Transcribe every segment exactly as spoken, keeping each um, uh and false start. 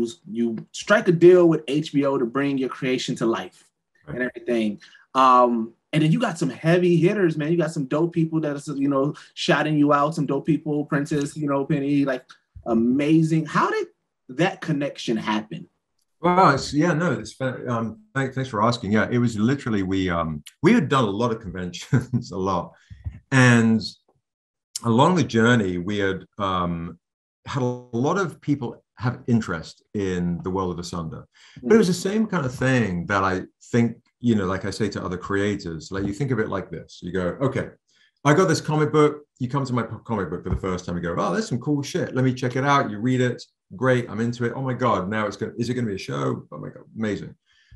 you you strike a deal with H B O to bring your creation to life and everything. Um, and then you got some heavy hitters, man. You got some dope people that are, you know, shouting you out, some dope people, Prentice, you know, Penny, like amazing. How did that connection happen? Well, it's, yeah, no, it's, um, thanks for asking. Yeah, it was literally, we, um, we had done a lot of conventions, a lot. And along the journey, we had um, had a lot of people have interest in the world of Asunder. But it was the same kind of thing that I think, you know, like I say to other creators, like you think of it like this, you go, okay, I got this comic book. You come to my comic book for the first time, you go, oh, that's some cool shit. Let me check it out. You read it. Great, I'm into it. Oh my God, now it's going to, is it going to be a show? Oh my God, amazing.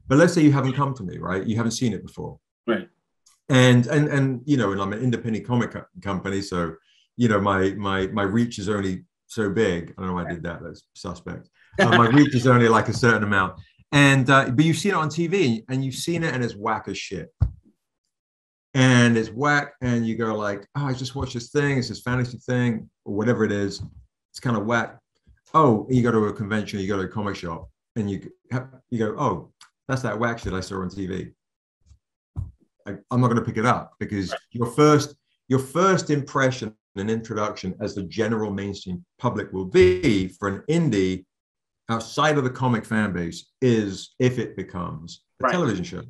But let's say you haven't come to me, right? You haven't seen it before. Right. And, and, and you know, and I'm an independent comic co company. So, you know, my, my, my reach is only so big. I don't know why I did that, that's suspect. Uh, my reach is only like a certain amount. And, uh, but you've seen it on T V and you've seen it and it's whack as shit. And it's whack and you go like, oh, I just watched this thing. It's this fantasy thing or whatever it is. It's kind of whack. Oh, you go to a convention, you go to a comic shop, and you you go, oh, that's that whack shit I saw on T V. I, I'm not going to pick it up because your first your first impression and introduction, as the general mainstream public will be for an indie outside of the comic fan base, is if it becomes a right. television show.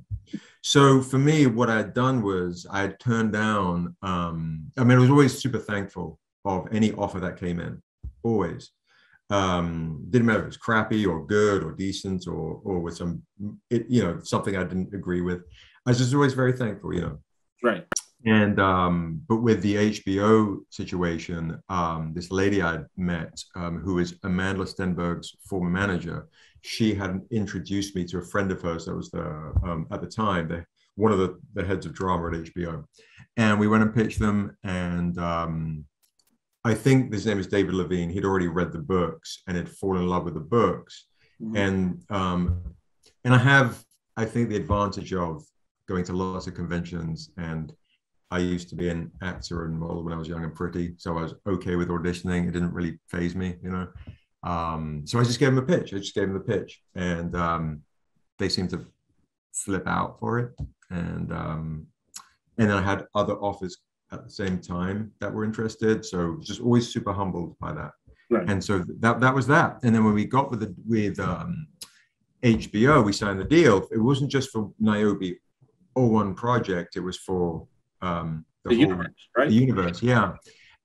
So for me, what I had done was I had turned down. Um, I mean, I was always super thankful of any offer that came in, always. Um, didn't matter if it was crappy or good or decent or or with some, it, you know, something I didn't agree with. I was just always very thankful, you know. Right. And um, but with the H B O situation, um, this lady I met, um, who is Amanda Stenberg's former manager, she had introduced me to a friend of hers that was the um, at the time the one of the, the heads of drama at H B O, and we went and pitched them and. Um, I think his name is David Levine. He'd already read the books and had fallen in love with the books. Mm-hmm. And um, and I have, I think, the advantage of going to lots of conventions. And I used to be an actor and model when I was young and pretty. So I was okay with auditioning. It didn't really faze me, you know. Um, so I just gave him a pitch. I just gave him the pitch. And um, they seemed to flip out for it. And, um, and then I had other offers at the same time that were interested, so just always super humbled by that, right. And so that that was that. And then when we got with the, with um, H B O, we signed the deal. It wasn't just for Niobe or one project; it was for um, the, the whole, universe, right? The universe, yeah.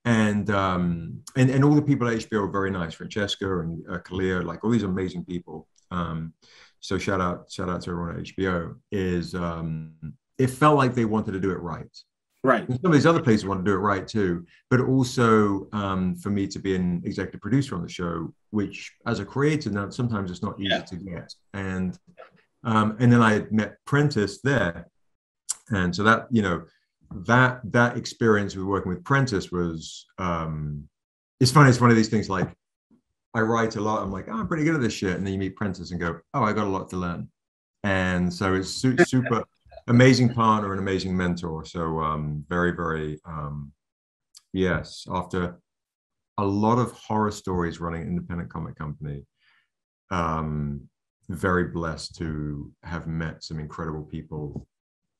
And um, and and all the people at H B O were very nice. Francesca and uh, Khalil, like all these amazing people. Um, so shout out, shout out to everyone at H B O. Is um, it felt like they wanted to do it right. Right. And some of these other places want to do it right too, but also um, for me to be an executive producer on the show, which as a creator now sometimes it's not easy yeah. to get. And um, and then I met Prentice there, and so that you know that that experience with working with Prentice was um, it's funny. It's one of these things like I write a lot. I'm like oh, I'm pretty good at this shit, and then you meet Prentice and go oh I got a lot to learn, and so it's su super. Amazing partner and amazing mentor. So um, very, very, um, yes, after a lot of horror stories running an independent comic company, um, very blessed to have met some incredible people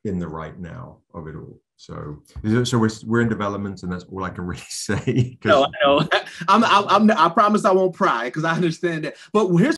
in the right now of it all. So, so we're, we're in development and that's all I can really say. No, no. I'm, I'm, I promise I won't pry because I understand that. But here's